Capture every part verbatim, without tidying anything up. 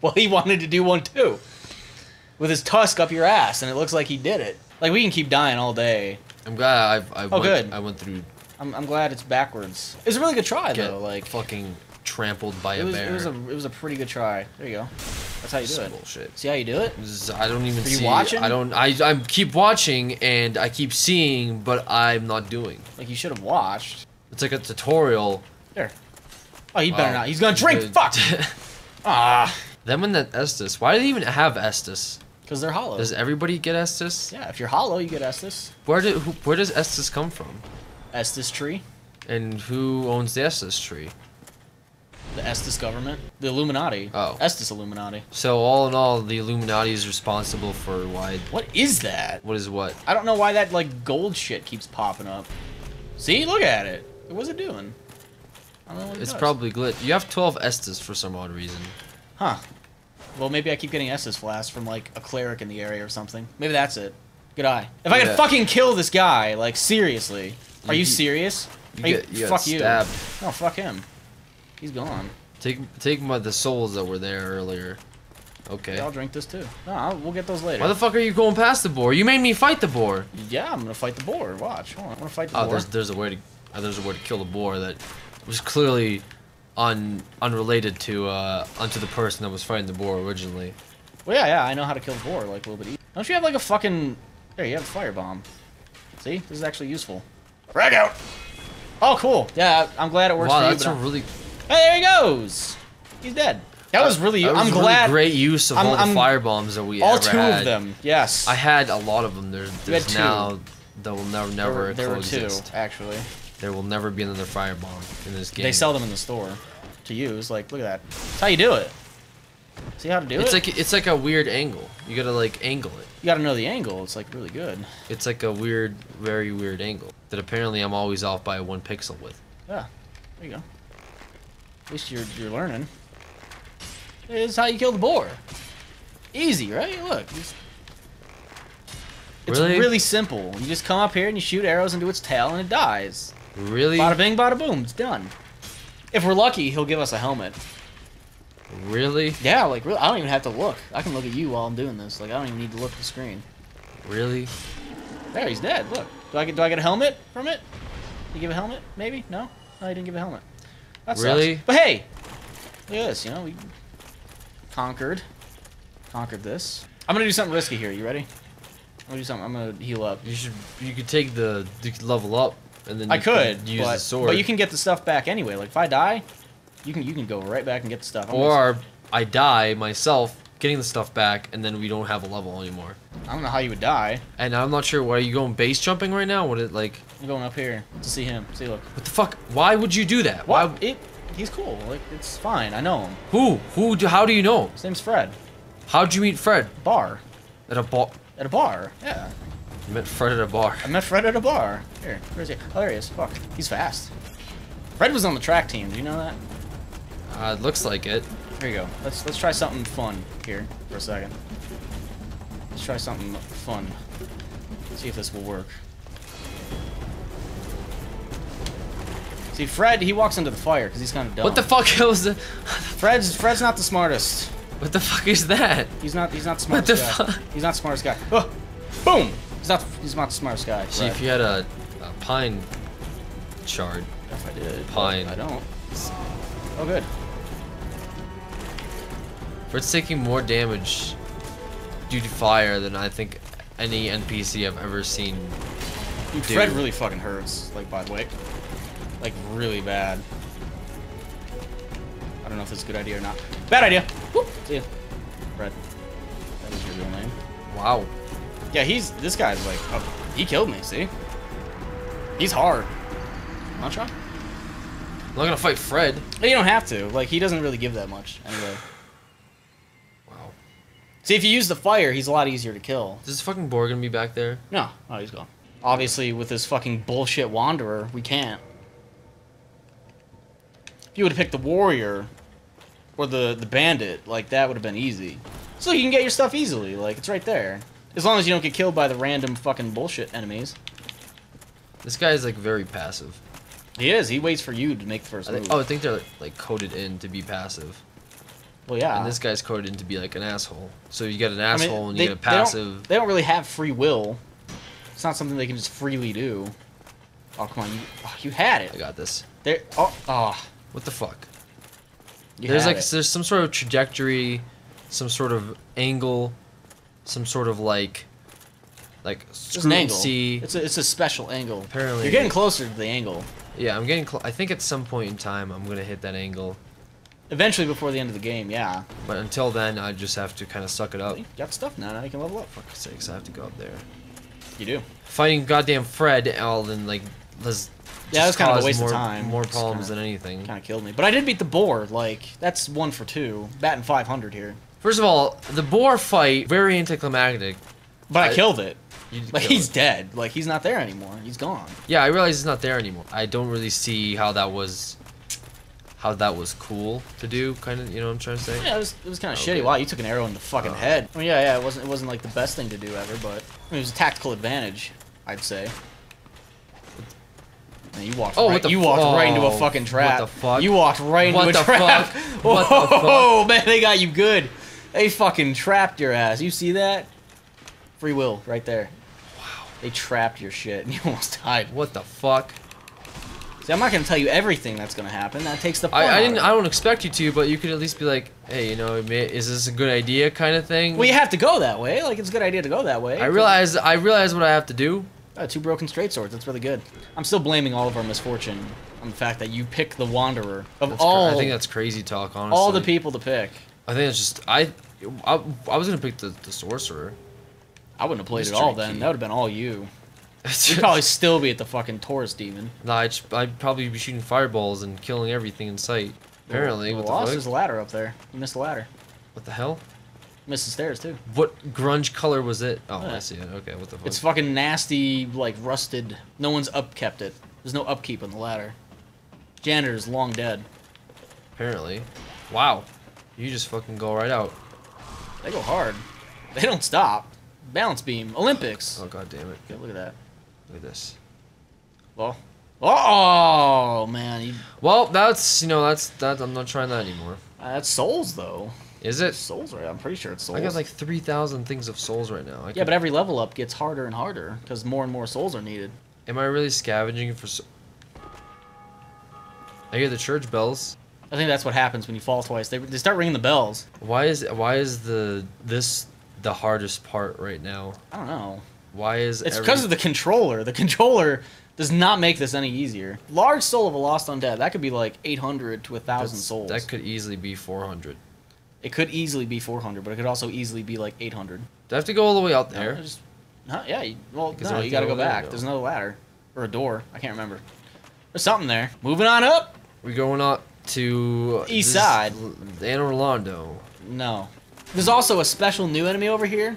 Well, he wanted to do one too, with his tusk up your ass, and it looks like he did it. Like, we can keep dying all day. I'm glad I've. I've oh, went, good. I went through. I'm. I'm glad it's backwards. It's a really good try Get though. Like fucking trampled by it a was, bear. It was a. It was a pretty good try. There you go. That's how you do Some it. Bullshit. See how you do it? I don't even Are you see. Watching? I don't. I. I keep watching and I keep seeing, but I'm not doing. Like, you should have watched. It's like a tutorial. There. Oh, he better wow. not. He's gonna drink. Good. Fuck. Ah. Them and that Estus. Why do they even have Estus? Because they're hollow. Does everybody get Estus? Yeah, if you're hollow, you get Estus. Where do who, where does Estus come from? Estus tree. And who owns the Estus tree? The Estus government. The Illuminati. Oh. Estus Illuminati. So all in all, the Illuminati is responsible for why... What is that? What is what? I don't know why that, like, gold shit keeps popping up. See? Look at it. What's it doing? I don't know what it It's does. Probably glitch. You have twelve Estus for some odd reason. Huh. Well, maybe I keep getting Estus flasks from, like, a cleric in the area or something. Maybe that's it. Good eye. If I yeah. could fucking kill this guy, like, seriously. Are you, you serious? You Are you, get, you fuck you. Stabbed. No, fuck him. He's gone. Take take my, the souls that were there earlier. Okay. Yeah, I'll drink this, too. No, I'll, we'll get those later. Why the fuck are you going past the boar? You made me fight the boar. Yeah, I'm gonna fight the boar. Watch. Hold on. I'm gonna fight the oh, boar. There's, there's a way to, oh, there's a way to kill the boar that was clearly... Un unrelated to uh unto the person that was fighting the boar originally. Well, yeah, yeah, I know how to kill the boar, like, a little bit easier. Don't you have, like, a fucking... There, you have a fire bomb. See? This is actually useful. Frag out! Oh, cool. Yeah, I'm glad it works wow, for you. Wow, that's a I'm... really... Hey, there he goes! He's dead. That, that was really... That was I'm really glad... great use of I'm, all the I'm... fire bombs that we all ever had. All two of them, yes. I had a lot of them. There's, there's had two. Now... That will never, never there, there exist. There were two, actually. There will never be another firebomb in this game. They sell them in the store to use. Like, look at that. That's how you do it. See how to do it's it? It's like it's like a weird angle. You gotta, like, angle it. You gotta know the angle. It's, like, really good. It's like a weird, very weird angle that apparently I'm always off by one pixel with. Yeah. There you go. At least you're you're learning. This is how you kill the boar. Easy, right? Look. Just... It's really? really simple. You just come up here and you shoot arrows into its tail and it dies. Really? Bada bing, bada boom. It's done. If we're lucky, he'll give us a helmet. Really? Yeah, like, really, I don't even have to look. I can look at you while I'm doing this. Like, I don't even need to look at the screen. Really? There, he's dead. Look. Do I get, do I get a helmet from it? Did you give a helmet? Maybe? No? No, he didn't give a helmet. That really? Sucks. But hey! Look at this, you know? We conquered. Conquered this. I'm gonna do something risky here. You ready? I'll do something. I'm gonna heal up. You should. You could take the, the level up, and then you I could use but, the sword. But you can get the stuff back anyway. Like, if I die, you can you can go right back and get the stuff. I'm or gonna... I die myself, getting the stuff back, and then we don't have a level anymore. I don't know how you would die. And I'm not sure. Why are you going base jumping right now? What it like? I'm going up here to see him. See, look. What the fuck? Why would you do that? What? Why? It. He's cool. Like, it's fine. I know him. Who? Who? Do, how do you know? His name's Fred. How'd you meet Fred? Bar. At a bar. At a bar, yeah. You met Fred at a bar. I met Fred at a bar. Here, where is he? Oh, there he is. Fuck, he's fast. Fred was on the track team. Do you know that? Uh, it looks like it. Here you go. Let's let's try something fun here for a second. Let's try something fun. See if this will work. See, Fred, he walks into the fire because he's kind of dumb. What the fuck was the? Fred's Fred's not the smartest. What the fuck is that? He's not. He's not smart. What the guy. fuck? He's not the smartest guy. Oh, boom! He's not. He's not the smartest guy. See Fred. If you had a, a pine shard. If I did. Pine. I don't. Oh, good. Fred's taking more damage due to fire than I think any N P C I've ever seen. Dude, do. Fred really fucking hurts. Like, by the way, like, really bad. I don't know if it's a good idea or not. Bad idea. Whoop. See ya. Fred. That is your real name. Wow. Yeah, he's... This guy's like... Oh, he killed me, see? He's hard. Not sure. I'm not gonna fight Fred. You don't have to. Like, he doesn't really give that much anyway. Wow. See, if you use the fire, he's a lot easier to kill. Is this fucking boar gonna be back there? No. Oh, he's gone. Obviously, with this fucking bullshit wanderer, we can't. If you would have picked the warrior or the the bandit, like that would have been easy. So you can get your stuff easily. Like, it's right there. As long as you don't get killed by the random fucking bullshit enemies. This guy is like very passive. He is. He waits for you to make the first I think, move. Oh, I think they're like coded in to be passive. Well, yeah. And this guy's coded in to be like an asshole. So you get an asshole I mean, and they, you get a passive. They don't, they don't really have free will. It's not something they can just freely do. Oh, come on. You, oh, you had it. I got this. There. Oh. Oh. What the fuck? You there's like it. There's some sort of trajectory, some sort of angle, some sort of like. Like, it's an angle. See. It's a, it's a special angle. Apparently. You're getting closer to the angle. Yeah, I'm getting close. I think at some point in time I'm going to hit that angle. Eventually before the end of the game, yeah. But until then, I just have to kind of suck it up. You got stuff now. Now you can level up. For fuck's sakes, I have to go up there. You do. Fighting goddamn Fred, all then, like, let's yeah, that was kind of a waste more, of time. More problems kinda, than anything. Kind of killed me. But I did beat the boar. Like, that's one for two. Batting five hundred here. First of all, the boar fight, very anticlimactic. But I, I killed it. Like, he's dead. Like, he's not there anymore. He's gone. Yeah, I realize he's not there anymore. I don't really see how that was... How that was cool to do, kind of, you know what I'm trying to say? Yeah, it was, it was kind of okay. shitty. Wow, you took an arrow in the fucking oh. head. I mean, yeah, yeah, it wasn't, it wasn't, like, the best thing to do ever, but... I mean, it was a tactical advantage, I'd say. And you walked, oh, right, what the you walked oh, right into a fucking trap. What the fuck? You walked right what into a trap. Fuck? What the fuck? Oh, man, they got you good. They fucking trapped your ass. You see that? Free will, right there. Wow. They trapped your shit and you almost died. What the fuck? See, I'm not gonna tell you everything that's gonna happen. That takes the fun I, I didn't. Out of it. I don't expect you to, but you could at least be like, hey, you know, is this a good idea kind of thing? Well, you have to go that way. Like, it's a good idea to go that way. I realize I realize what I have to do. Oh, two broken straight swords. That's really good. I'm still blaming all of our misfortune on the fact that you pick the wanderer. Of that's all... I think that's crazy talk, honestly. All the people to pick. I think it's just... I I, I was gonna pick the, the sorcerer. I wouldn't have played Mystery at all then. Key. That would have been all you. You'd probably still be at the fucking Taurus demon. Nah, I'd, I'd probably be shooting fireballs and killing everything in sight. Apparently, well, what well, the fuck? There's a ladder up there. You missed the ladder. What the hell? Missed the stairs too. What grunge color was it? Oh, yeah. I see it. Okay, what the fuck? It's fucking nasty, like rusted. No one's upkept it. There's no upkeep on the ladder. Janitor's long dead. Apparently. Wow. You just fucking go right out. They go hard. They don't stop. Balance beam. Olympics. Oh, god damn it. Yeah, look at that. Look at this. Well. Oh, man. You... Well, that's, you know, that's, that. I'm not trying that anymore. Uh, that's souls, though. Is it? Souls, right? I'm pretty sure it's souls. I got like three thousand things of souls right now. I yeah, can... but every level up gets harder and harder because more and more souls are needed. Am I really scavenging for so I hear the church bells. I think that's what happens when you fall twice. They, they start ringing the bells. Why is, why is the, this... the hardest part right now? I don't know. Why is It's every... because of the controller. The controller does not make this any easier. Large soul of a lost undead. That could be like eight hundred to one thousand That's, souls. That could easily be four hundred. It could easily be four hundred, but it could also easily be like eight hundred. Do I have to go all the way out there? No, just, huh, yeah, you, well, no, you gotta go back. Go. There's another ladder. Or a door. I can't remember. There's something there. Moving on up. We're going up to... East this, side. Anor Londo. No. There's also a special new enemy over here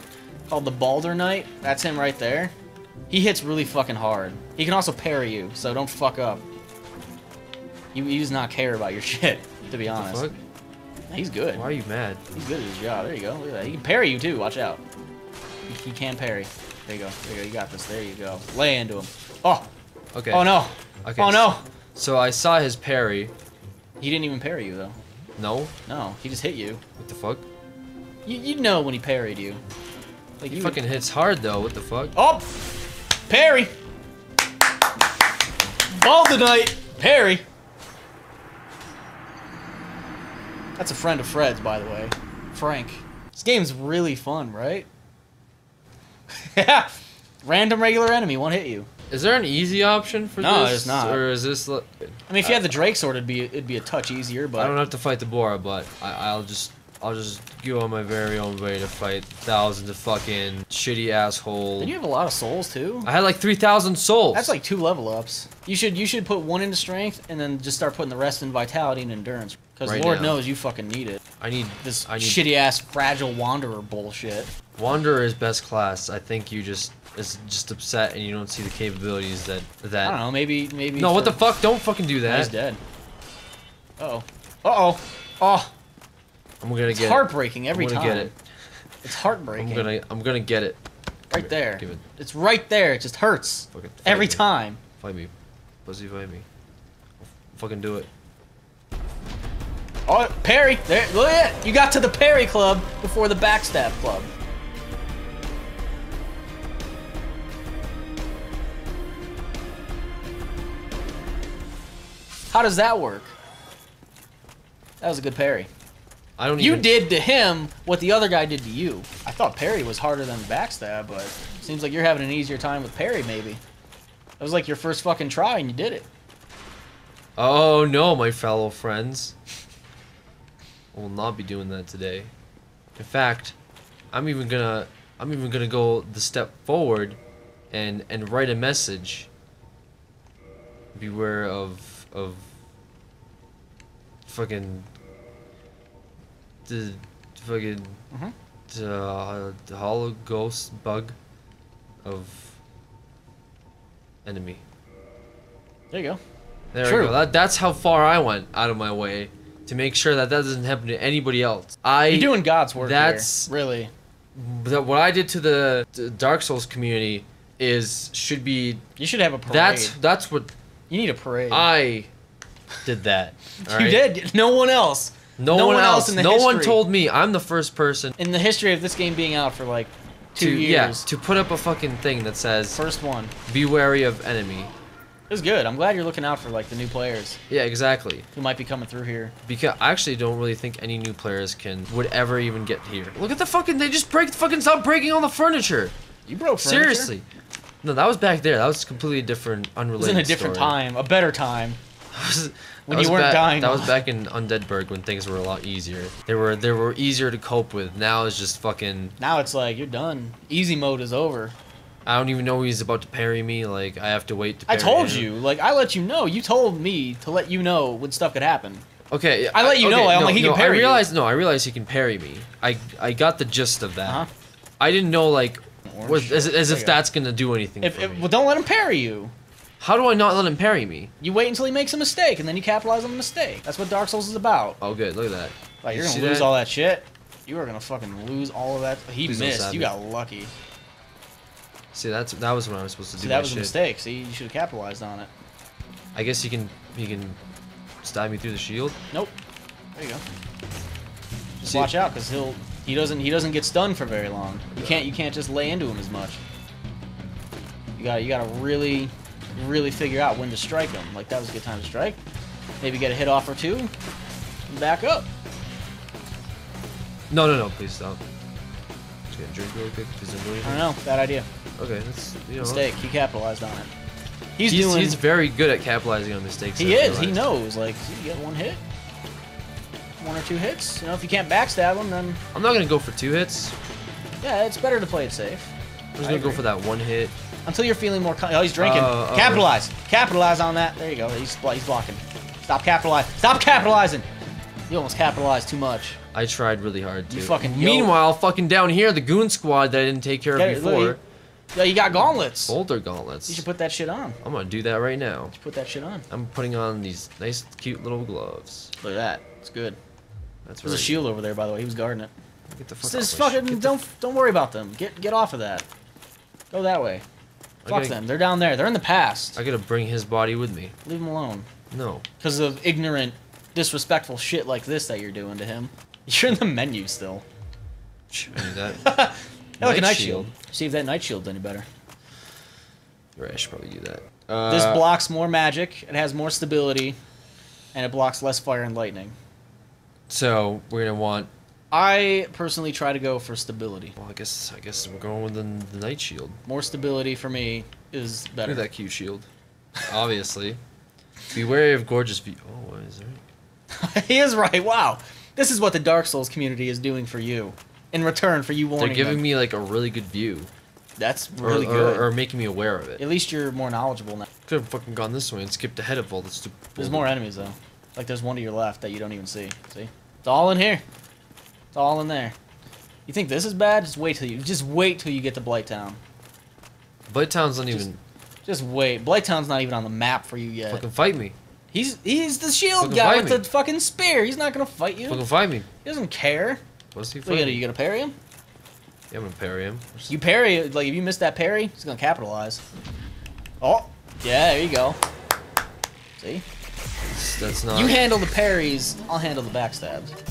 called the Balder Knight. That's him right there. He hits really fucking hard. He can also parry you, so don't fuck up. You, you does not care about your shit, to be honest. What the fuck? He's good. Why are you mad? He's good at his job. There you go. Look at that. He can parry you too. Watch out. He, he can parry. There you go. There you go. You got this. There you go. Lay into him. Oh. Okay. Oh no. Okay. Oh no. So I saw his parry. He didn't even parry you though. No. No. He just hit you. What the fuck? You, you know when he parried you. Like he you fucking hits hard though, what the fuck? Oh! Parry! Ball tonight! Parry! That's a friend of Fred's, by the way. Frank. This game's really fun, right? Yeah! Random regular enemy, won't hit you. Is there an easy option for no, this? No, there's not. Or is this... I mean, if you I, had the Drake Sword, it'd be, it'd be a touch easier, but... I don't have to fight the Bora, but I, I'll just... I'll just go on my very own way to fight thousands of fucking shitty assholes. Didn't you have a lot of souls too? I had like three thousand souls. That's like two level ups. You should you should put one into strength and then just start putting the rest in vitality and endurance. Because right Lord now. knows you fucking need it. I need this I need... shitty ass fragile wanderer bullshit. Wanderer is best class. I think you just is just upset and you don't see the capabilities that that. I don't know. Maybe maybe. No, for... what the fuck? Don't fucking do that. He's dead. Uh oh. Uh oh. Oh. I'm gonna it's get. It's heartbreaking it. every I'm gonna time. Get it. It's heartbreaking. I'm gonna I'm gonna get it. Right Come there. It. It's right there. It just hurts. Fucking every me. time. Fight me, pussy. Fight me. I'll fucking do it. Oh, parry! There, look at it. You got to the parry club before the backstab club. How does that work? That was a good parry. I don't you even... did to him what the other guy did to you. I thought parry was harder than backstab, but it seems like you're having an easier time with parry, maybe. That was like your first fucking try and you did it. Oh no, my fellow friends. I will not be doing that today. In fact, I'm even gonna I'm even gonna go the step forward and and write a message. Beware of of fucking the fucking mm-hmm. uh, the hollow ghost bug of enemy. There you go. There True. we go. That, that's how far I went out of my way to make sure that that doesn't happen to anybody else. I You're doing God's work that's, here. Really. That what I did to the, the Dark Souls community is should be. You should have a parade. That's that's what. You need a parade. I did that. All right? You did. No one else. No, no one, one else. else in the no history. one told me. I'm the first person in the history of this game being out for like two to, years. Yeah, to put up a fucking thing that says first one. Be wary of enemy. It's good. I'm glad you're looking out for like the new players. Yeah, exactly. Who might be coming through here? Because I actually don't really think any new players can would ever even get here. Look at the fucking. They just break. Fucking stop breaking all the furniture. You broke furniture. Seriously. No, that was back there. That was completely different, unrelated. It was in a different story. time, a better time. When you weren't back, dying. That was back in Undeadburg when things were a lot easier. They were they were easier to cope with. Now it's just fucking. Now it's like you're done. Easy mode is over. I don't even know he's about to parry me, like, I have to wait to parry I told him. you, like, I let you know, you told me to let you know when stuff could happen. Okay, I let you okay, know, I'm no, like, he no, can parry I realized, you. No, I realized he can parry me. I I got the gist of that. Uh-huh. I didn't know, like, was, as, as if that's gonna do anything if, for if, me. Well, don't let him parry you. How do I not let him parry me? You wait until he makes a mistake, and then you capitalize on the mistake. That's what Dark Souls is about. Oh, good, look at that. Like, you're you gonna lose that? all that shit. You are gonna fucking lose all of that. He Please missed, you got lucky. See, that's that was what I was supposed to do. See, that was shit. a mistake. See, you should have capitalized on it. I guess you can you can stab me through the shield. Nope. There you go. Just See, watch out, cause he'll he doesn't he doesn't get stunned for very long. You can't you can't just lay into him as much. You got you got to really really figure out when to strike him. Like that was a good time to strike. Maybe get a hit off or two. And back up. No no no! Please stop. Just gonna drink really quick. Does it do anything? I don't know. Bad idea. Okay, that's you know, mistake. He capitalized on it. He's, he's doing. He's very good at capitalizing on mistakes. He is. He knows. Like, you get one hit, one or two hits. You know, if you can't backstab him, then I'm not gonna go for two hits. Yeah, it's better to play it safe. I'm just I gonna agree. go for that one hit until you're feeling more. Oh, he's drinking. Uh, capitalize. Uh, capitalize on that. There you go. He's he's blocking. Stop capitalizing. Stop capitalizing. You almost capitalized too much. I tried really hard too. You fucking. Meanwhile, yo. fucking down here, the goon squad that I didn't take care of before. Literally. Yo, you got gauntlets. Boulder gauntlets. You should put that shit on. I'm gonna do that right now. You should put that shit on. I'm putting on these nice, cute little gloves. Look at that. It's good. That's There's right. a shield over there, by the way. He was guarding it. Get the fuck Just fucking get don't the... don't worry about them. Get get off of that. Go that way. Fuck gotta... them. They're down there. They're in the past. I gotta bring his body with me. Leave him alone. No. Because of ignorant, disrespectful shit like this that you're doing to him. You're in the menu still. I knew that. I like a night shield. shield. See if that night shield's any better. Right, I should probably do that. Uh, this blocks more magic, it has more stability, and it blocks less fire and lightning. So, we're gonna want... I personally try to go for stability. Well, I guess I guess we're going with the, the night shield. More stability for me is better. Look at that cute shield. Obviously. Be wary of gorgeous... Be oh, is that right? He is right, wow! This is what the Dark Souls community is doing for you, in return for you warning They're giving them. me like a really good view. That's really or, or, good. Or making me aware of it. At least you're more knowledgeable now. Could have fucking gone this way and skipped ahead of all the stupid. There's more enemies though. Like there's one to your left that you don't even see. See? It's all in here. It's all in there. You think this is bad? Just wait till you just wait till you get to Blighttown. Blighttown's not just, even. Just wait. Blighttown's not even on the map for you yet. Fucking fight me. He's he's the shield fucking guy with me. the fucking spear. He's not gonna fight you. Fucking fight me. He doesn't care. What's he fighting? Look at it. You gonna parry him? Yeah, I'm gonna parry him. You parry, like if you miss that parry, he's gonna capitalize. Oh, yeah, there you go. See? That's not. You handle the parries, I'll handle the backstabs.